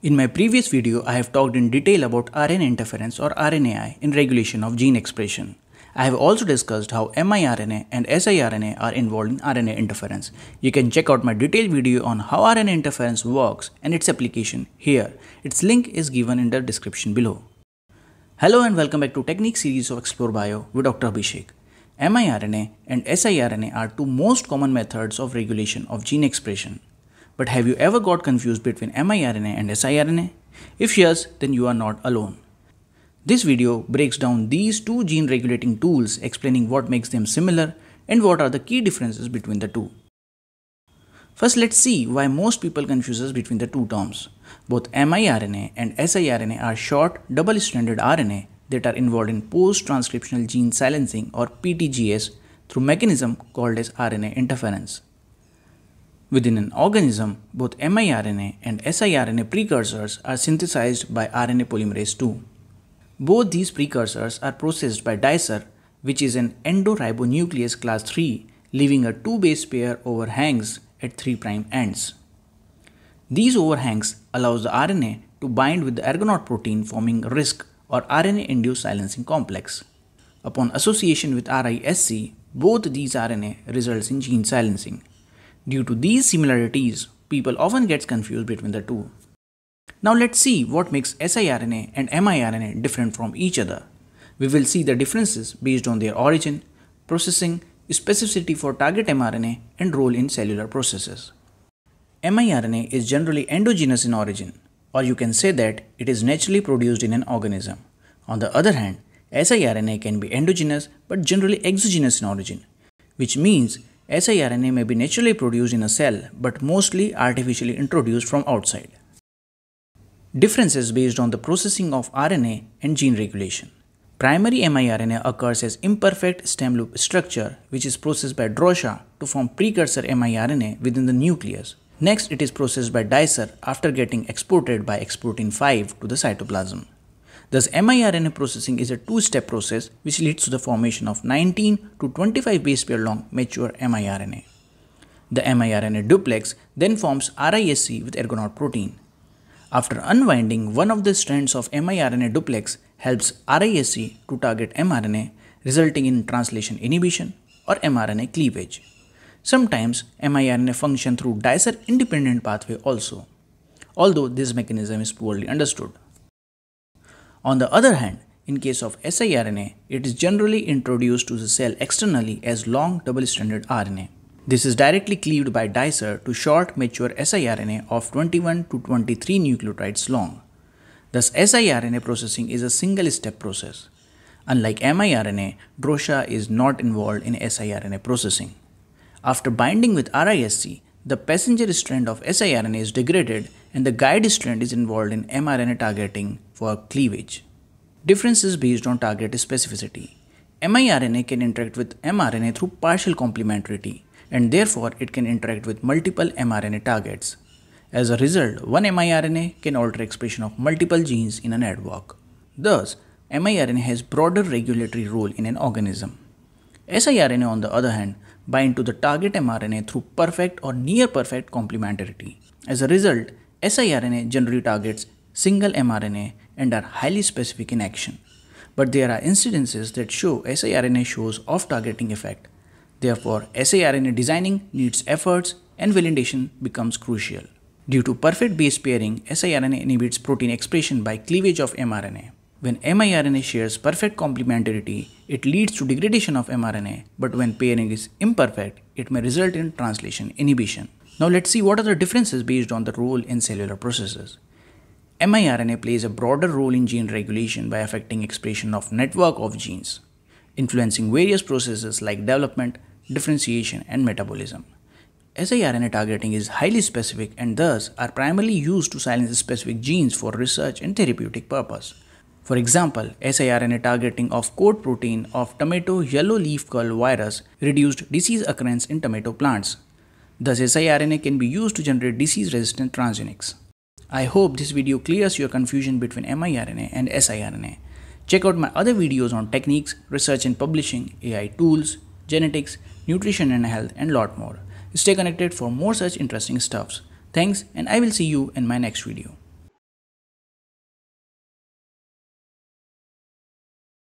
In my previous video, I have talked in detail about RNA interference or RNAi in regulation of gene expression. I have also discussed how miRNA and siRNA are involved in RNA interference. You can check out my detailed video on how RNA interference works and its application here. Its link is given in the description below. Hello and welcome back to Technique series of XploreBio with Dr. Abhishek. miRNA and siRNA are two most common methods of regulation of gene expression. But have you ever got confused between miRNA and siRNA? If yes, then you are not alone. This video breaks down these two gene regulating tools, explaining what makes them similar and what are the key differences between the two. First, let's see why most people confuse us between the two terms. Both miRNA and siRNA are short, double-stranded RNA that are involved in post-transcriptional gene silencing or PTGS through a mechanism called as RNA interference. Within an organism, both miRNA and siRNA precursors are synthesized by RNA polymerase II. Both these precursors are processed by Dicer, which is an endoribonuclease class 3, leaving a 2-base pair overhangs at 3' ends. These overhangs allows the RNA to bind with the Argonaute protein, forming RISC or RNA-induced silencing complex. Upon association with RISC, both these RNA results in gene silencing. Due to these similarities, people often get confused between the two. Now let's see what makes siRNA and miRNA different from each other. We will see the differences based on their origin, processing, specificity for target mRNA, and role in cellular processes. miRNA is generally endogenous in origin, or you can say that it is naturally produced in an organism. On the other hand, siRNA can be endogenous but generally exogenous in origin, which means siRNA may be naturally produced in a cell but mostly artificially introduced from outside. Differences based on the processing of RNA and gene regulation. Primary miRNA occurs as imperfect stem loop structure, which is processed by Drosha to form precursor miRNA within the nucleus. Next, it is processed by Dicer after getting exported by Exportin 5 to the cytoplasm. Thus, miRNA processing is a two-step process which leads to the formation of 19 to 25 base pair long mature miRNA. The miRNA duplex then forms RISC with Argonaute protein. After unwinding, one of the strands of miRNA duplex helps RISC to target mRNA, resulting in translation inhibition or mRNA cleavage. Sometimes, miRNA function through Dicer-independent pathway also, although this mechanism is poorly understood. On the other hand, in case of siRNA, it is generally introduced to the cell externally as long double-stranded RNA. This is directly cleaved by Dicer to short mature siRNA of 21 to 23 nucleotides long. Thus, siRNA processing is a single-step process. Unlike miRNA, Drosha is not involved in siRNA processing. After binding with RISC, the passenger strand of siRNA is degraded and the guide strand is involved in mRNA targeting for cleavage. Differences based on target specificity. miRNA can interact with mRNA through partial complementarity, and therefore it can interact with multiple mRNA targets. As a result, one miRNA can alter expression of multiple genes in an adwalk. Thus, miRNA has broader regulatory role in an organism. siRNA, on the other hand, bind to the target mRNA through perfect or near-perfect complementarity. As a result, siRNA generally targets single mRNA and are highly specific in action. But there are incidences that show siRNA shows off-targeting effect. Therefore, siRNA designing needs efforts and validation becomes crucial. Due to perfect base pairing, siRNA inhibits protein expression by cleavage of mRNA. When miRNA shares perfect complementarity, it leads to degradation of mRNA, but when pairing is imperfect, it may result in translation inhibition. Now let's see what are the differences based on the role in cellular processes. miRNA plays a broader role in gene regulation by affecting expression of network of genes, influencing various processes like development, differentiation, and metabolism. siRNA targeting is highly specific and thus are primarily used to silence specific genes for research and therapeutic purpose. For example, siRNA targeting of coat protein of tomato yellow leaf curl virus reduced disease occurrence in tomato plants. Thus, siRNA can be used to generate disease-resistant transgenics. I hope this video clears your confusion between miRNA and siRNA. Check out my other videos on techniques, research and publishing, AI tools, genetics, nutrition and health, and lot more. Stay connected for more such interesting stuffs. Thanks, and I will see you in my next video.